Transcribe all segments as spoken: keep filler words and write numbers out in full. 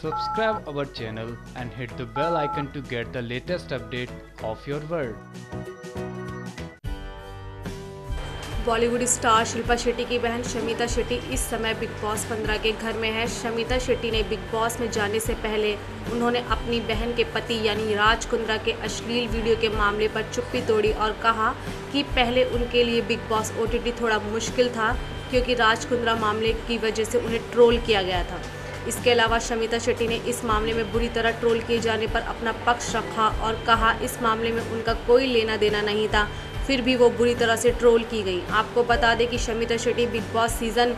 Subscribe our channel and hit the bell icon to get the latest update of your world. Bollywood star Shilpa Shetty की बहन शमिता शेट्टी इस समय big boss पंद्रह के घर में है। शमिता शेट्टी ने बिग बॉस में जाने से पहले उन्होंने अपनी बहन के पति यानी राज कुंद्रा के अश्लील वीडियो के मामले पर चुप्पी तोड़ी और कहा कि पहले उनके लिए Bigg Boss O T T थोड़ा मुश्किल था क्योंकि राज कुंद्रा मामले की वजह से उन्हें ट्रोल किया गया था। इसके अलावा शमिता शेट्टी ने इस मामले में बुरी तरह ट्रोल किए जाने पर अपना पक्ष रखा और कहा इस मामले में उनका कोई लेना देना नहीं था, फिर भी वो बुरी तरह से ट्रोल की गई। आपको बता दें कि Shamita Shetty Bigg Boss season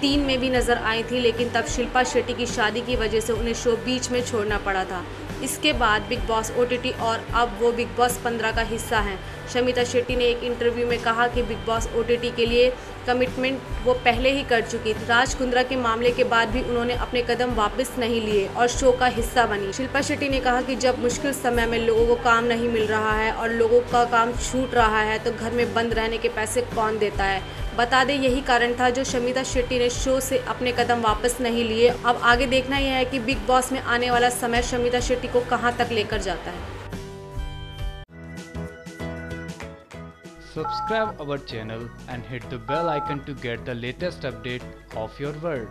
तीन में भी नज़र आई थी, लेकिन तब शिल्पा शेट्टी की शादी की वजह से उन्हें शो बीच में छोड़ना पड़ा था। इसके बाद Bigg Boss O T T और अब वो बिग बॉस पंद्रह का हिस्सा हैं। शमिता शेट्टी ने एक इंटरव्यू में कहा कि Bigg Boss O T T के लिए कमिटमेंट वो पहले ही कर चुकी थी। राज कुंद्रा के मामले के बाद भी उन्होंने अपने कदम वापस नहीं लिए और शो का हिस्सा बनी। शिल्पा शेट्टी ने कहा कि जब मुश्किल समय में लोगों को काम नहीं मिल रहा है और लोगों का काम छूट रहा है तो घर में बंद रहने के पैसे कौन देता है। बता दें यही कारण था जो शमिता शेट्टी ने शो से अपने कदम वापस नहीं लिए। अब आगे देखना यह है कि बिग बॉस में आने वाला समय शमिता शेट्टी को कहां तक लेकर जाता है। Subscribe our channel and hit the bell icon to get the latest update of your world.